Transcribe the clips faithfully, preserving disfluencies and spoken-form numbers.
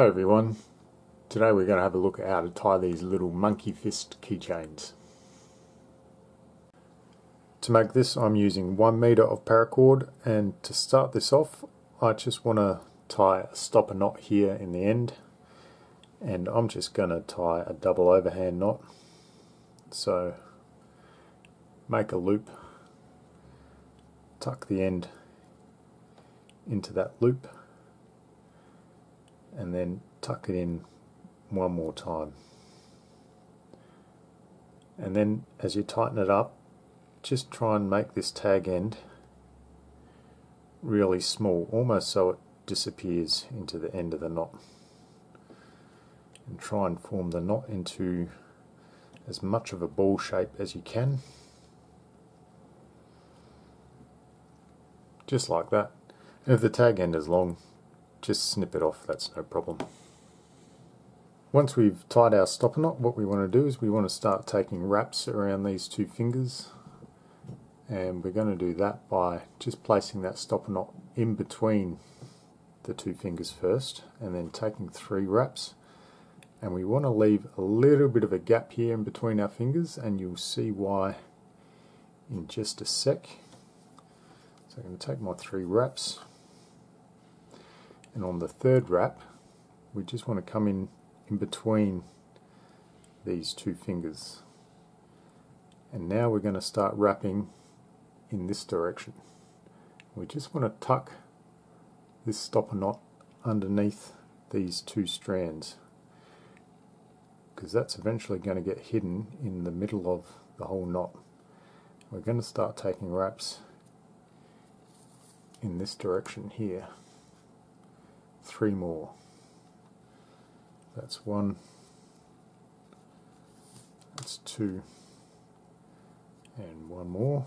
Hi everyone, today we're going to have a look at how to tie these little monkey fist keychains. To make this I'm using one meter of paracord, and to start this off I just want to tie a stopper knot here in the end, and I'm just going to tie a double overhand knot. So make a loop, tuck the end into that loop, and then tuck it in one more time. And then as you tighten it up, just try and make this tag end really small, almost so it disappears into the end of the knot. And try and form the knot into as much of a ball shape as you can. Just like that. And if the tag end is long, just snip it off, that's no problem. Once we've tied our stopper knot, what we want to do is we want to start taking wraps around these two fingers, and we're going to do that by just placing that stopper knot in between the two fingers first, and then taking three wraps, and we want to leave a little bit of a gap here in between our fingers, and you'll see why in just a sec. So I'm going to take my three wraps, and on the third wrap we just want to come in in between these two fingers, and now we're going to start wrapping in this direction. We just want to tuck this stopper knot underneath these two strands, because that's eventually going to get hidden in the middle of the whole knot. We're going to start taking wraps in this direction here. Three more. That's one, that's two, and one more.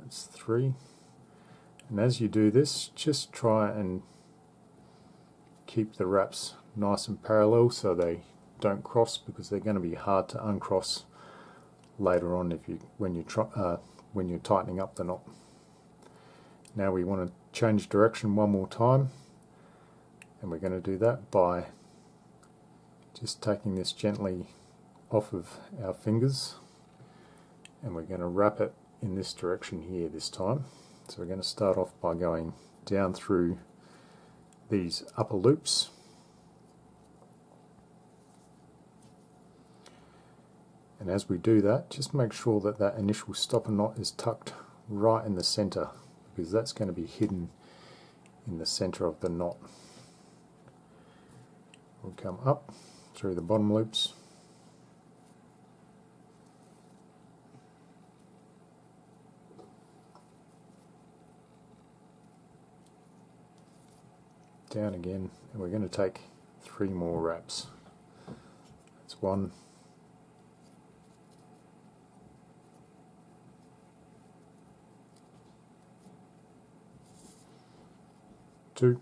That's three. And as you do this, just try and keep the wraps nice and parallel so they don't cross, because they're going to be hard to uncross later on if you when you try, uh, when you're tightening up the knot. Now we want to change direction one more time, and we're going to do that by just taking this gently off of our fingers, and we're going to wrap it in this direction here this time. So we're going to start off by going down through these upper loops, and as we do that, just make sure that that initial stopper knot is tucked right in the center, because that's going to be hidden in the center of the knot. We'll come up through the bottom loops, down again, and we're going to take three more wraps. That's one, two,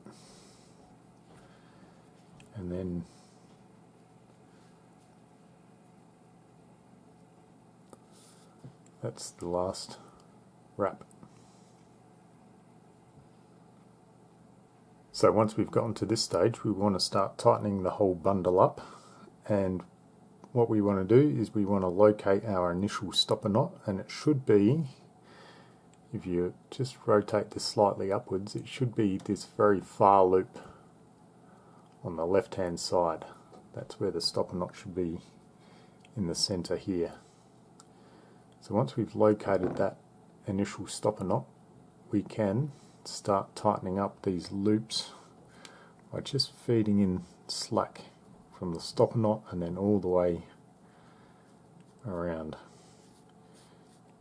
and then that's the last wrap. So once we've gotten to this stage, we want to start tightening the whole bundle up, and what we want to do is we want to locate our initial stopper knot, and it should be, if you just rotate this slightly upwards, it should be this very far loop on the left hand side. That's where the stopper knot should be, in the center here. So once we've located that initial stopper knot, we can start tightening up these loops by just feeding in slack from the stopper knot and then all the way around.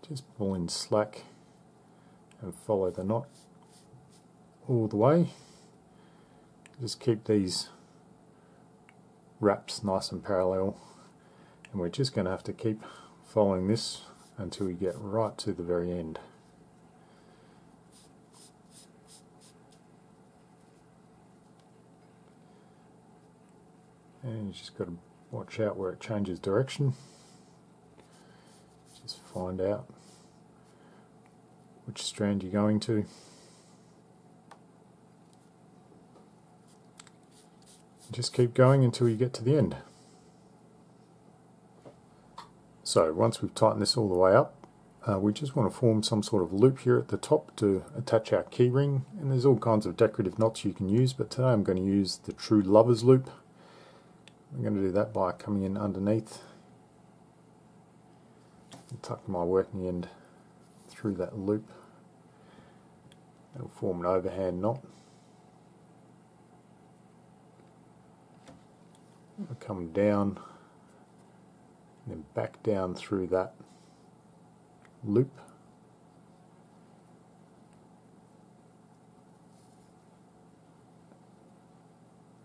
Just pull in slack and follow the knot all the way. Just keep these wraps nice and parallel, and we're just going to have to keep following this until we get right to the very end. And you just got to watch out where it changes direction. Just find out which strand you're going to. Just keep going until you get to the end. So once we've tightened this all the way up, uh, we just want to form some sort of loop here at the top to attach our key ring, and there's all kinds of decorative knots you can use, but today I'm going to use the True Lover's Loop. I'm going to do that by coming in underneath and tuck my working end through that loop. It'll form an overhand knot. I'll come down and then back down through that loop.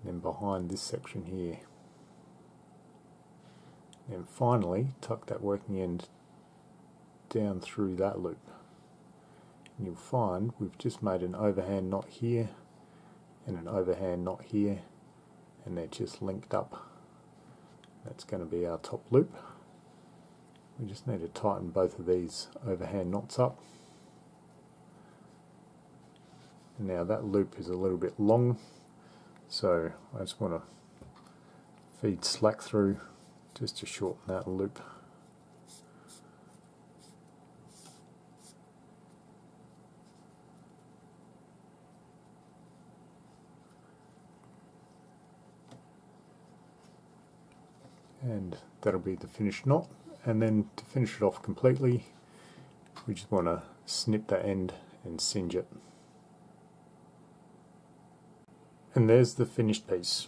Then behind this section here. And finally tuck that working end down through that loop. And you'll find we've just made an overhand knot here and an overhand knot here, and they're just linked up. That's going to be our top loop. We just need to tighten both of these overhand knots up. Now that loop is a little bit long, so I just want to feed slack through just to shorten that loop. And that'll be the finished knot. And then to finish it off completely, we just want to snip that end and singe it. And there's the finished piece.